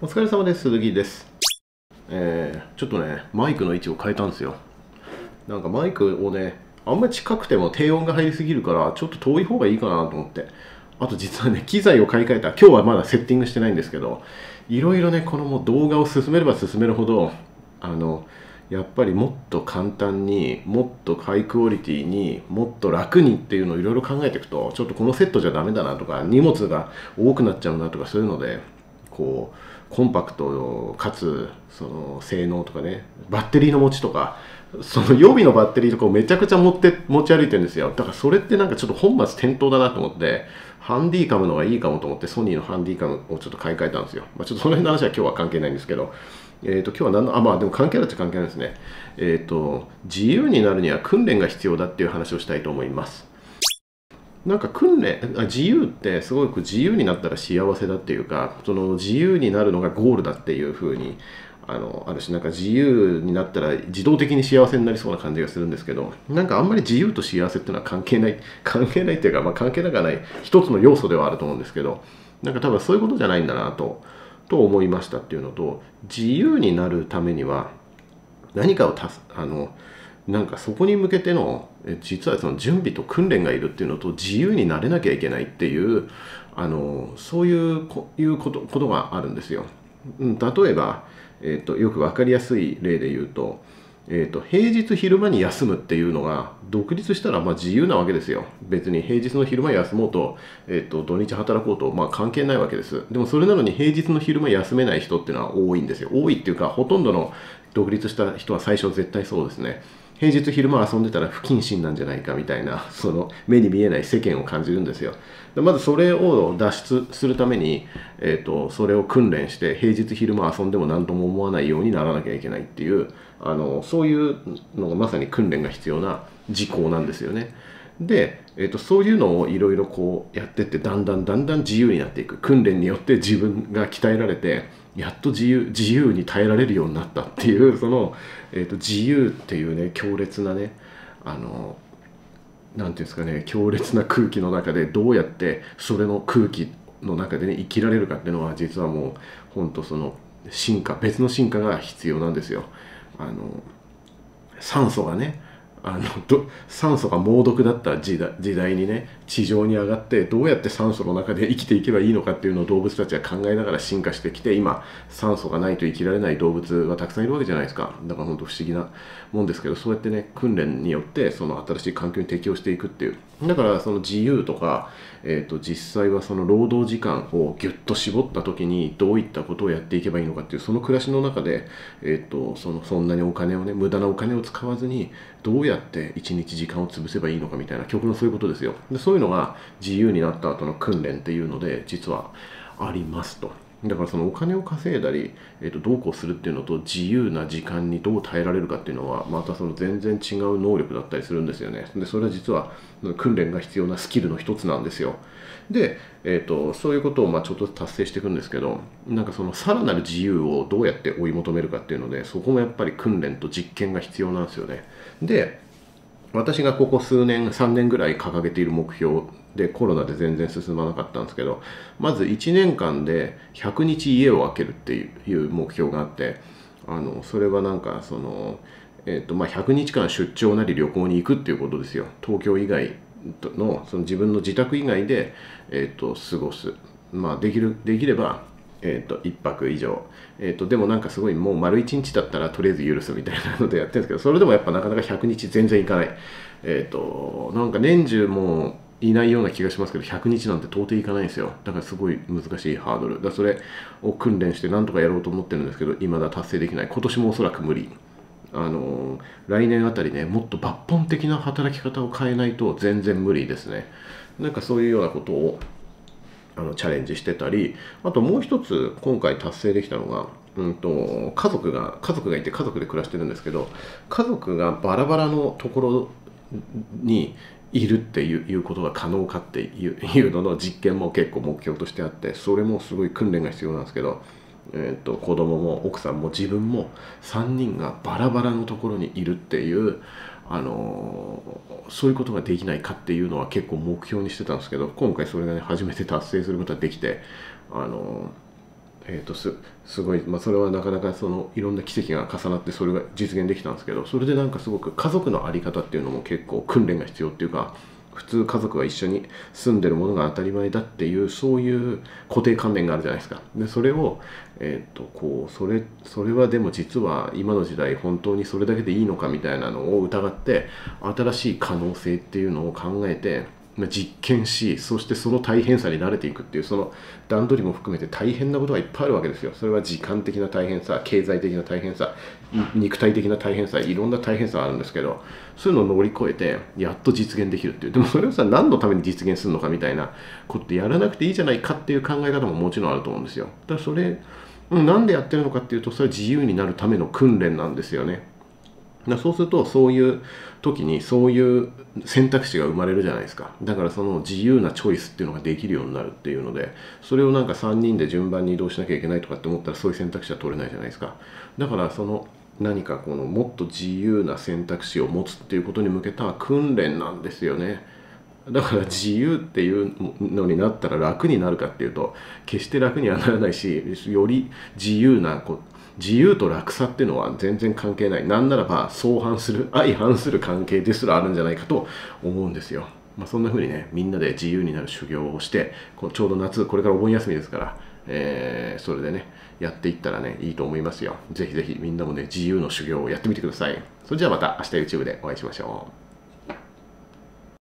お疲れ様です、鈴木です。ちょっとね、マイクの位置を変えたんですよ。なんかマイクをね、あんまり近くても低音が入りすぎるから、ちょっと遠い方がいいかなと思って。あと実はね、機材を買い替えた、今日はまだセッティングしてないんですけど、いろいろね、このもう動画を進めれば進めるほど、やっぱりもっと簡単に、もっとハイクオリティに、もっと楽にっていうのをいろいろ考えていくと、ちょっとこのセットじゃダメだなとか、荷物が多くなっちゃうなとかそういうので、こう、コンパクトかつその性能とかね、バッテリーの持ちとか、その予備のバッテリーとかをめちゃくちゃ持ち歩いてるんですよ。だからそれってなんかちょっと本末転倒だなと思って、ハンディカムの方がいいかもと思って、ソニーのハンディカムをちょっと買い替えたんですよ。ちょっとその辺の話は今日は関係ないんですけど、今日はでも関係あるっちゃ関係ないですね。自由になるには訓練が必要だっていう話をしたいと思います。なんか自由ってすごく自由になったら幸せだっていうか、その自由になるのがゴールだっていう風にあるし、なんか自由になったら自動的に幸せになりそうな感じがするんですけど、なんかあんまり自由と幸せっていうのは関係ないっていうか、まあ、関係なくはない一つの要素ではあると思うんですけど、なんか多分そういうことじゃないんだなと思いましたっていうのと、自由になるためには何かをなんかそこに向けての実はその準備と訓練がいるっていうのと、自由になれなきゃいけないっていうそういうことがあるんですよ。例えば、よく分かりやすい例で言うと、平日昼間に休むっていうのが独立したらまあ自由なわけですよ。別に平日の昼間休もうと、土日働こうとまあ関係ないわけです。でもそれなのに平日の昼間休めない人っていうのは多いんですよ。多いっていうか、ほとんどの独立した人は最初絶対そうですね。平日昼間遊んでたら不謹慎なんじゃないかみたいな、その目に見えない世間を感じるんですよ。まずそれを脱出するために、それを訓練して、平日昼間遊んでも何とも思わないようにならなきゃいけないっていう、そういうのがまさに訓練が必要な事項なんですよね。で、そういうのをいろいろこうやってって、だんだん自由になっていく。訓練によって自分が鍛えられて、やっと自由に耐えられるようになったっていう、その、自由っていうね、強烈なね、なんていうんですかね、強烈な空気の中で、どうやってそれの空気の中でね生きられるかっていうのは、実はもう本当その別の進化が必要なんですよ。酸素がね、酸素が猛毒だった時代にね、地上に上がってどうやって酸素の中で生きていけばいいのかっていうのを動物たちは考えながら進化してきて、今酸素がないと生きられない動物がたくさんいるわけじゃないですか。だから本当不思議なもんですけど、そうやってね、訓練によってその新しい環境に適応していくっていう。だからその自由とか、実際はその労働時間をぎゅっと絞った時にどういったことをやっていけばいいのかっていう、その暮らしの中で、そんなにお金をね、無駄なお金を使わずにどうやって1日時間を潰せばいいのかみたいな、極論そういうことですよ。で、そういうのが自由になった後の訓練っていうので実はありますと。だからそのお金を稼いだり、どうこうするっていうのと、自由な時間にどう耐えられるかっていうのは、またその全然違う能力だったりするんですよね。で、それは実は訓練が必要なスキルの一つなんですよ。で、そういうことをまあちょっと達成していくんですけど、なんかそのさらなる自由をどうやって追い求めるかっていうので、そこもやっぱり訓練と実験が必要なんですよね。で、私がここ数年、3年ぐらい掲げている目標で、コロナで全然進まなかったんですけど、まず1年間で100日家を空けるっていう目標があって、それはなんかその、100日間出張なり旅行に行くっていうことですよ。東京以外の、その自分の自宅以外で、過ごす、まあ、できれば1泊以上、でもなんかすごいもう丸1日だったらとりあえず許すみたいなのでやってるんですけど、それでもやっぱなかなか100日全然いかない。なんか年中もういないような気がしますけど、100日なんて到底いかないんですよ。だからすごい難しいハードルだ。それを訓練してなんとかやろうと思ってるんですけど、未だ達成できない。今年もおそらく無理。来年あたりね、もっと抜本的な働き方を変えないと全然無理ですね。なんかそういうようなことをチャレンジしてたり、あともう一つ今回達成できたのが、家族がいて、家族で暮らしてるんですけど、家族がバラバラのところにいるっていうことが可能かっていうのの実験も結構目標としてあって、それもすごい訓練が必要なんですけど、子供も奥さんも自分も3人がバラバラのところにいるっていう。そういうことができないかっていうのは結構目標にしてたんですけど、今回それがね、初めて達成することができて、すごい、まあ、それはなかなかそのいろんな奇跡が重なってそれが実現できたんですけど、それでなんかすごく家族の在り方っていうのも結構訓練が必要っていうか、普通家族が一緒に住んでるものが当たり前だっていうそういう固定観念があるじゃないですか。でそれを、こうそれはでも実は今の時代本当にそれだけでいいのかみたいなのを疑って、新しい可能性っていうのを考えて実験し、そしてその大変さに慣れていくっていう、その段取りも含めて大変なことがいっぱいあるわけですよ。それは時間的な大変さ、経済的な大変さ、肉体的な大変さ、いろんな大変さがあるんですけど、そういうのを乗り越えてやっと実現できるっていう。でもそれをさ、何のために実現するのかみたいなことってやらなくていいじゃないかっていう考え方ももちろんあると思うんですよ。だからそれなんでやってるのかっていうと、それは自由になるための訓練なんですよね。そうするとそういう時にそういう選択肢が生まれるじゃないですか。だからその自由なチョイスっていうのができるようになるっていうので、それをなんか3人で順番に移動しなきゃいけないとかって思ったら、そういう選択肢は取れないじゃないですか。だからその何かこのもっと自由な選択肢を持つっていうことに向けた訓練なんですよね。だから自由っていうのになったら楽になるかっていうと、決して楽にはならないし、より自由な自由と落差っていうのは全然関係ない、なんならば相反する、相反する関係ですらあるんじゃないかと思うんですよ。そんな風にね、みんなで自由になる修行をして、ちょうど夏、これからお盆休みですから、それでねやっていったらねいいと思いますよ。ぜひぜひみんなもね自由の修行をやってみてください。それじゃあまた明日 YouTube でお会いしましょう。